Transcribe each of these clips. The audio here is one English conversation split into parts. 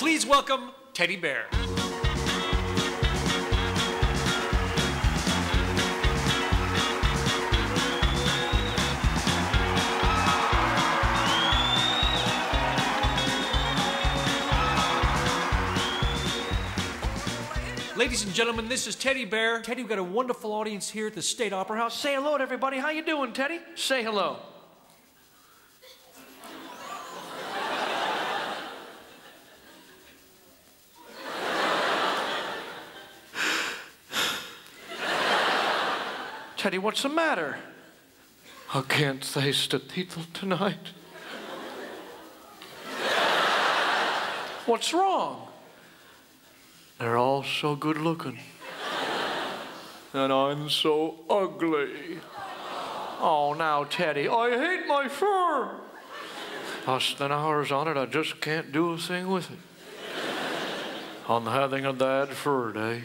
please welcome Ted E. Bare. Ladies and gentlemen, this is Ted E. Bare. Teddy, we've got a wonderful audience here at the State Opera House. Say hello to everybody. How you doing, Teddy? Say hello. Teddy, what's the matter? I can't taste a title tonight. What's wrong? They're all so good looking. And I'm so ugly. Oh, now, Teddy, I hate my fur. I spend hours on it, I just can't do a thing with it. I'm having a bad fur day.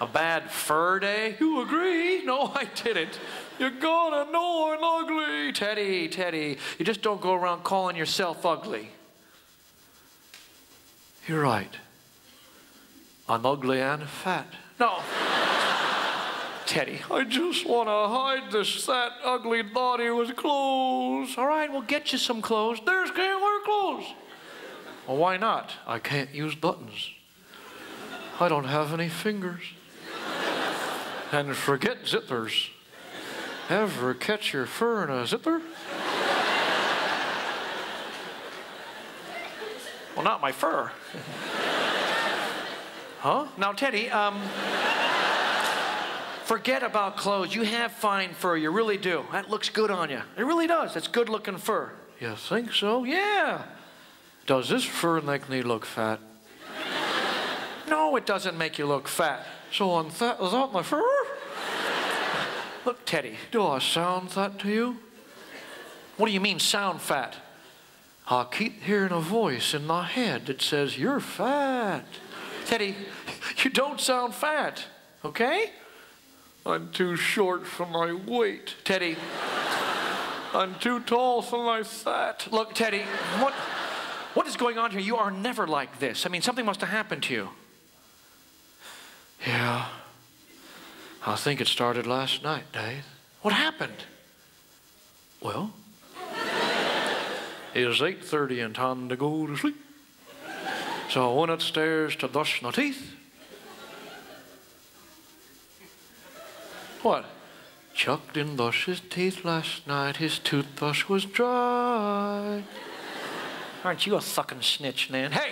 A bad fur day? You agree? No, I didn't. You gotta know I'm ugly. Teddy, Teddy, you just don't go around calling yourself ugly. You're right. I'm ugly and fat. No. Teddy, I just want to hide this fat, ugly body with clothes. All right, we'll get you some clothes. There's can't wear clothes. Well, why not? I can't use buttons. I don't have any fingers. And forget zippers. Ever catch your fur in a zipper? Well, not my fur. Huh? Now, Teddy, forget about clothes. You have fine fur. You really do. That looks good on you. It really does. That's good-looking fur. You think so? Yeah. Does this fur make me look fat? No, it doesn't make you look fat. So I'm fat without my fur? Look, Teddy, do I sound fat to you? What do you mean, sound fat? I keep hearing a voice in my head that says, you're fat. Teddy, you don't sound fat, okay? I'm too short for my weight. Teddy, I'm too tall for my fat. Look, Teddy, what is going on here? You are never like this. I mean, something must have happened to you. Yeah, I think it started last night, Dave. What happened? Well, it was 8:30 and time to go to sleep. So I went upstairs to brush my teeth. What? Chuck didn't brush his teeth last night. His toothbrush was dry. Aren't you a fucking snitch, Nan? Hey!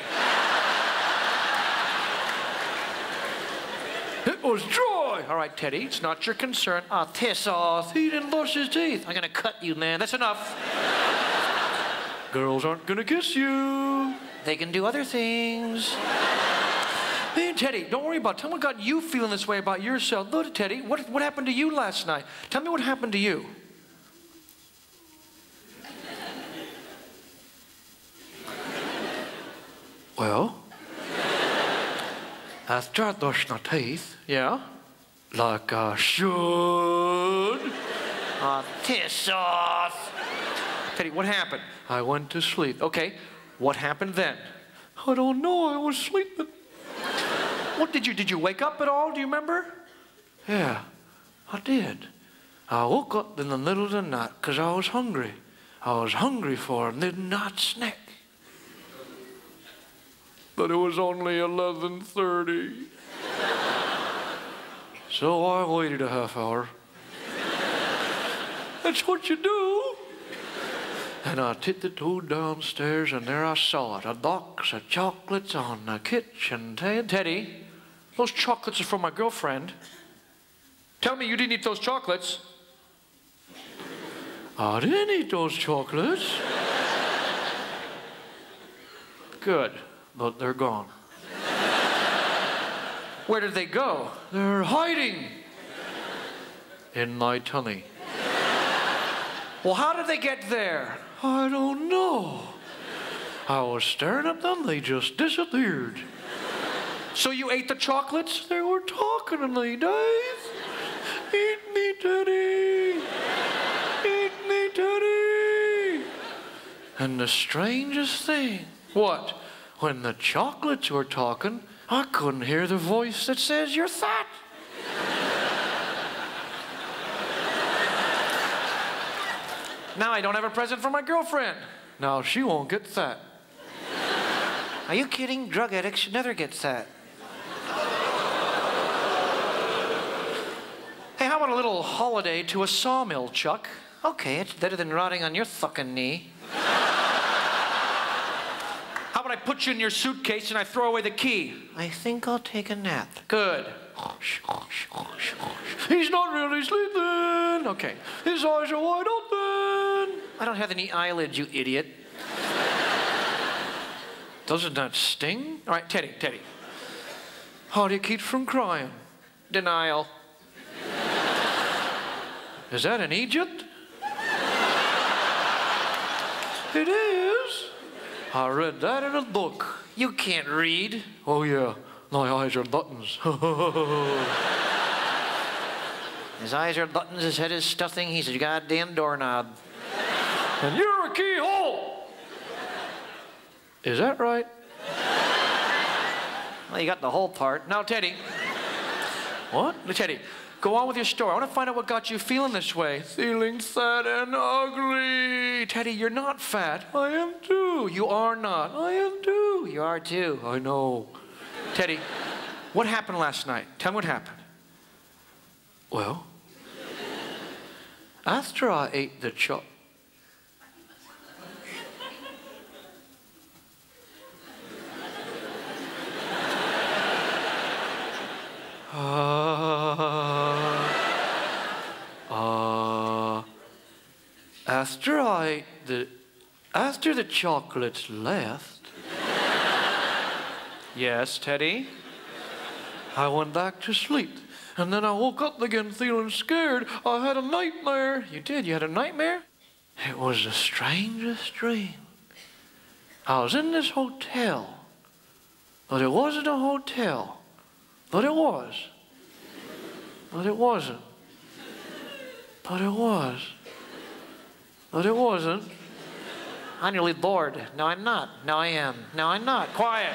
It was dry! All right, Teddy, it's not your concern. I'll piss off. He didn't brush his teeth. I'm gonna cut you, Nan. That's enough. Girls aren't gonna kiss you. They can do other things. Man, Teddy, don't worry about it. Tell me what got you feeling this way about yourself. Look, Teddy, what happened to you last night? Tell me what happened to you. Well, after I brushed my teeth, yeah, like I should, I piss off. Teddy, what happened? I went to sleep. Okay. What happened then? I don't know. I was sleeping. What did you wake up at all? Do you remember? Yeah, I did. I woke up in the middle of the night because I was hungry. I was hungry for a midnight snack. But it was only 11:30. So I waited a half hour. That's what you do. And I tiptoed downstairs, and there I saw it, a box of chocolates on the kitchen table. Teddy, those chocolates are from my girlfriend. Tell me you didn't eat those chocolates. I didn't eat those chocolates. Good, but they're gone. Where did they go? They're hiding in my tummy. Well, how did they get there? I don't know. I was staring at them, they just disappeared. So you ate the chocolates? They were talking to me, Dave. Eat me, Teddy. Eat me, Teddy. And the strangest thing. What? When the chocolates were talking, I couldn't hear the voice that says you're fat. Now I don't have a present for my girlfriend. Now she won't get fat. Are you kidding? Drug addicts should never get fat. Hey, how about a little holiday to a sawmill, Chuck? Okay, it's better than rotting on your fucking knee. How about I put you in your suitcase and I throw away the key? I think I'll take a nap. Good. He's not really sleeping. Okay. His eyes are wide open. I don't have any eyelids, you idiot. Does it not sting? All right, Teddy. How do you keep from crying? Denial. Is that in Egypt? It is. I read that in a book. You can't read. Oh, yeah. My eyes are buttons. His eyes are buttons, his head is stuffing, he's a goddamn doorknob. And you're a keyhole! Is that right? Well, you got the whole part. Now, Teddy. What? Teddy, go on with your story. I want to find out what got you feeling this way. Feeling fat and ugly. Teddy, you're not fat. I am too. You are not. I am too. You are too. I know. Teddy, what happened last night? Tell me what happened. Well, after I ate the chocolate. After the chocolates left. Yes, Teddy? I went back to sleep, and then I woke up again feeling scared. I had a nightmare. You did? You had a nightmare? It was the strangest dream. I was in this hotel, but it wasn't a hotel. But it was. But it wasn't. But it was. But it wasn't. I'm really bored. No, I'm not. No, I am. No, I'm not. Quiet.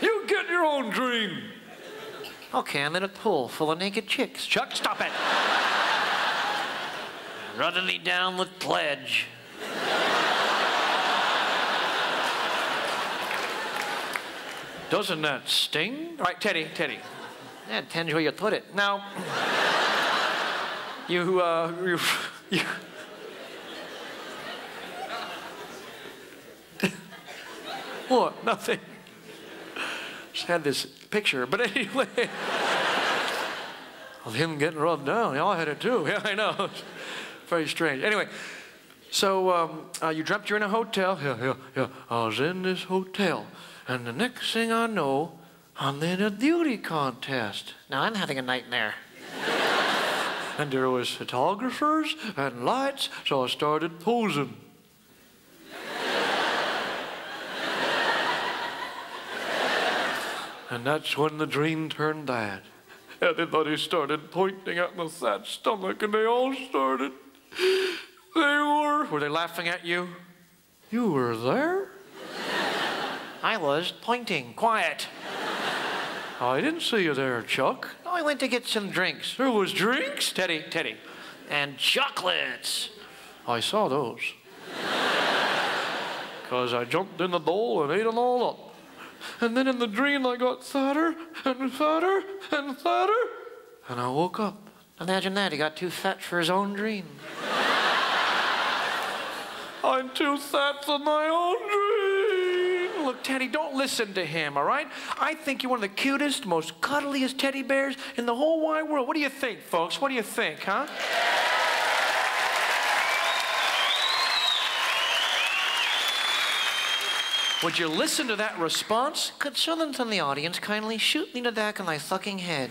You get your own dream. Okay, I'm in a pool full of naked chicks. Chuck, stop it. Running me down with pledge. Doesn't that sting? All right, Teddy. That depends where you put it. Now, you. What? Nothing. Just had this picture, but anyway. Of him getting rubbed down. Y'all had it too. Yeah, I know. Very strange. Anyway, so you dreamt you're in a hotel. Yeah. I was in this hotel, and the next thing I know, I'm in a beauty contest. Now I'm having a nightmare. And there was photographers and lights, so I started posing. And that's when the dream turned bad. Everybody started pointing at my fat stomach, and they all started. Were they laughing at you? You were there? I was pointing. Quiet. I didn't see you there, Chuck. No, I went to get some drinks. There was drinks? Teddy. And chocolates. I saw those. 'Cause I jumped in the bowl and ate them all up. And then in the dream I got fatter and fatter and fatter, and I woke up. Imagine that, he got too fat for his own dream. I'm too fat for my own dream. Look, Teddy, don't listen to him, all right? I think you're one of the cutest, most cuddliest teddy bears in the whole wide world. What do you think, folks? What do you think, huh? Would you listen to that response? Could someone from the audience kindly shoot me in the back of my fucking head?